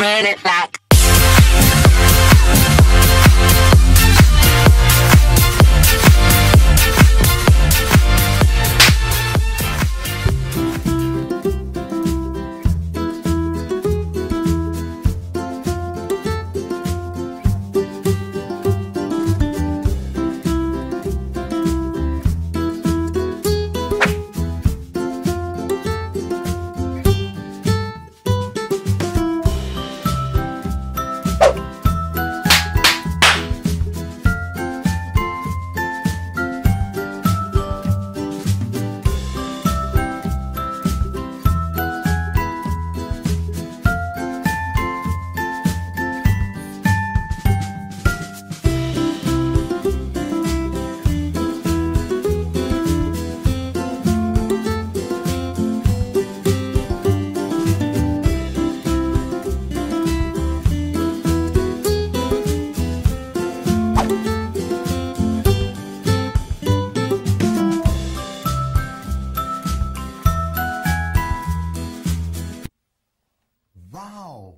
Run it back. Wow.